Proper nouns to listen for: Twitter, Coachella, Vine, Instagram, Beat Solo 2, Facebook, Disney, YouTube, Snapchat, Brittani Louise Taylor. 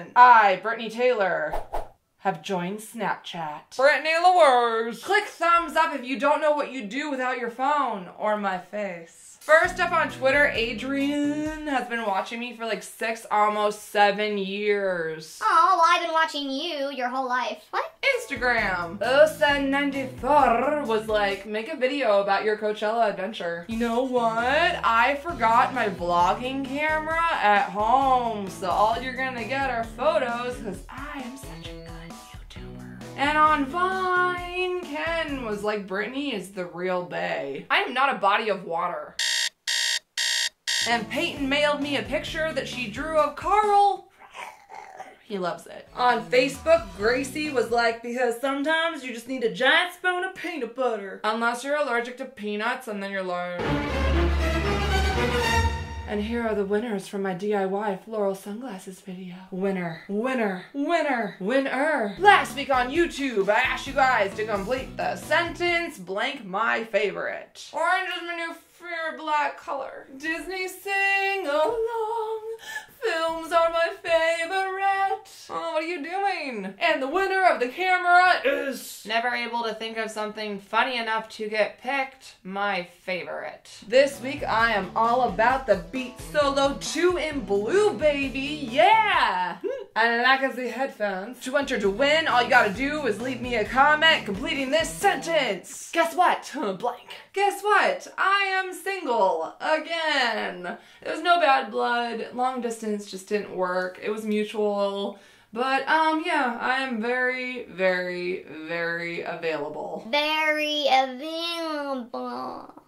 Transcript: announcement. I, Brittani Taylor, have joined Snapchat. Brittani Louise. Click thumbs up if you don't know what you do without your phone or my face. First up on Twitter, Adrian has been watching me for like 6, almost 7 years. Oh, I've been watching you your whole life. What? Instagram. Osa94 was like, make a video about your Coachella adventure. You know what? I forgot my vlogging camera at home, so all you're gonna get are photos because I am such a And on Vine, Ken was like, Brittani is the real bae. I am not a body of water. And Peyton mailed me a picture that she drew of Carl. He loves it. On Facebook, Gracie was like, because sometimes you just need a giant spoon of peanut butter. Unless you're allergic to peanuts and then you're like. And here are the winners from my DIY floral sunglasses video. Winner, winner, winner, winner. Last week on YouTube, I asked you guys to complete the sentence, blank my favorite. Orange is my new favorite black color. Disney sing along, films are my favorite. Oh, what are you doing? And the winner of the camera is never able to think of something funny enough to get picked, my favorite. This week I am all about the Beat Solo 2 in blue, baby, yeah! And I can see headphones. To enter to win, all you gotta do is leave me a comment completing this sentence. Guess what? Blank. Guess what? I am single. Again. There was no bad blood. Long distance just didn't work. It was mutual. But, yeah, I am very, very, very available. Very available.